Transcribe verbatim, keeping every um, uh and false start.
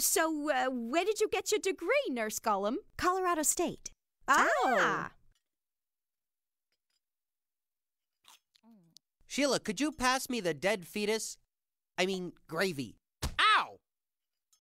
So, uh, where did you get your degree, Nurse Gollum? Colorado State. Ah! ah. Sheila, could you pass me the dead fetus? I mean, gravy.